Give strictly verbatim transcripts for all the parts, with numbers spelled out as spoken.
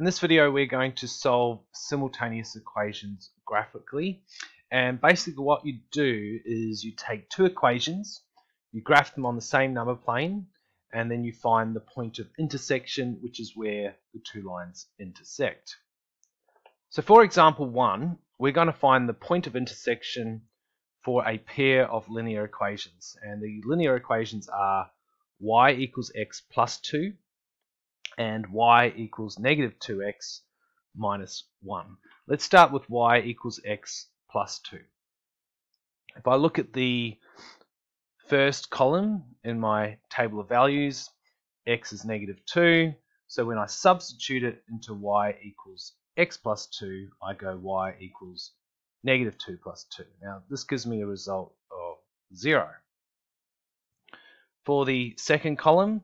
In this video we're going to solve simultaneous equations graphically, and basically what you do is you take two equations, you graph them on the same number plane, and then you find the point of intersection, which is where the two lines intersect. So for example one, we're going to find the point of intersection for a pair of linear equations, and the linear equations are y equals x plus two and y equals negative two x minus one. Let's start with y equals x plus two. If I look at the first column in my table of values, x is negative two, so when I substitute it into y equals x plus two, I go y equals negative two plus two. Now this gives me a result of zero. For the second column,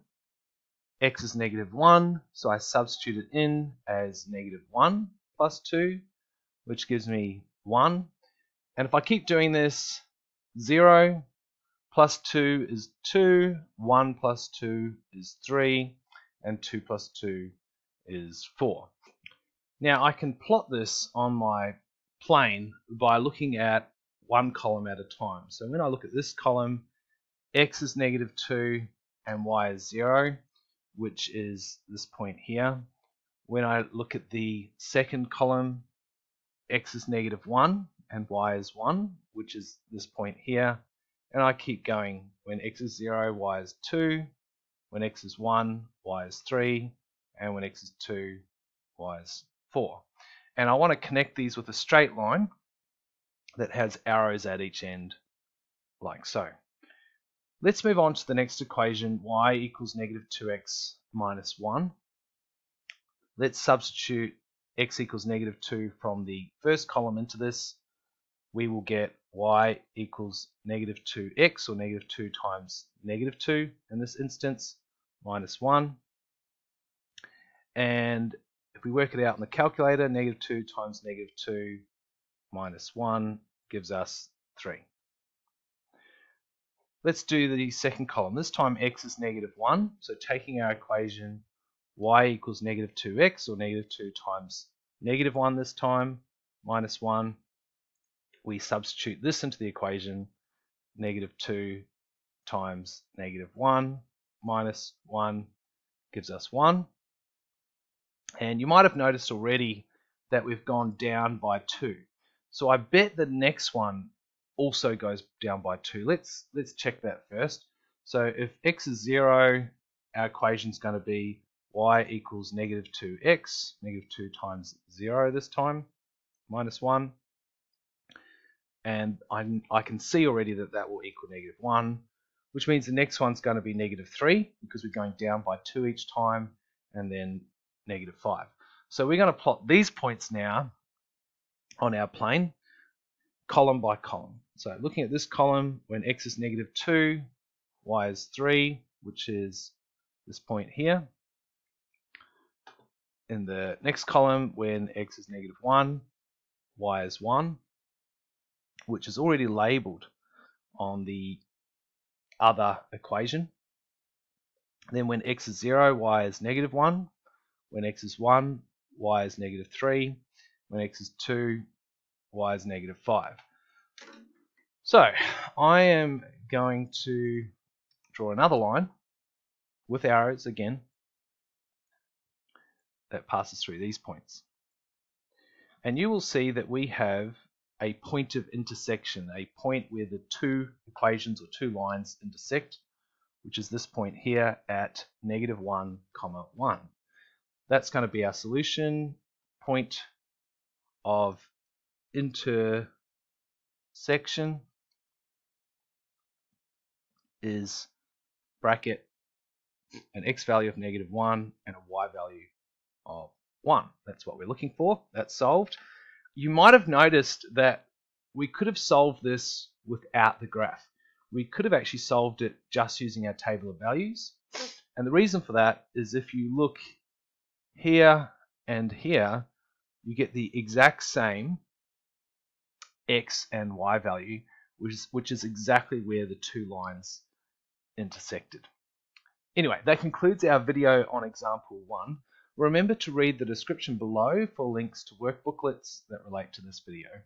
x is negative one, so I substitute it in as negative one plus two, which gives me one. And if I keep doing this, zero plus two is two, one plus two is three, and two plus two is four. Now I can plot this on my plane by looking at one column at a time. So when I look at this column, x is negative two and y is zero, which is this point here. When I look at the second column, x is negative one and y is one, which is this point here. And I keep going. When x is zero, y is two. When x is one, y is three. And when x is two, y is four. And I want to connect these with a straight line that has arrows at each end, like so. Let's move on to the next equation, y equals negative two x minus one. Let's substitute x equals negative two from the first column into this. We will get y equals negative two x, or negative two times negative two in this instance, minus one. And if we work it out in the calculator, negative two times negative two minus one gives us three. Let's do the second column. This time x is negative one, so taking our equation y equals negative two x, or negative two times negative one this time, minus one. We substitute this into the equation, negative two times negative one minus one gives us one. And you might have noticed already that we've gone down by two. So I bet the next one also goes down by two. Let's let's check that first. So if x is zero, our equation is going to be y equals negative two x, negative two times zero this time, minus one. And I'm, I can see already that that will equal negative one, which means the next one's going to be negative three, because we're going down by two each time, and then negative five. So we're going to plot these points now on our plane, column by column. So looking at this column, when x is negative two, y is three, which is this point here. In the next column, when x is negative one, y is one, which is already labelled on the other equation. Then when x is zero, y is negative one. When x is one, y is negative three. When x is two, y is negative five. So I am going to draw another line with arrows again that passes through these points, and you will see that we have a point of intersection, a point where the two equations or two lines intersect, which is this point here at negative one comma one. That's going to be our solution, point of intersection is bracket an x value of negative one and a y value of one. That's what we're looking for. That's solved. You might have noticed that we could have solved this without the graph. We could have actually solved it just using our table of values, and the reason for that is if you look here and here, you get the exact same x and y value, which is, which is exactly where the two lines intersected. Anyway, that concludes our video on example one. Remember to read the description below for links to workbooklets that relate to this video.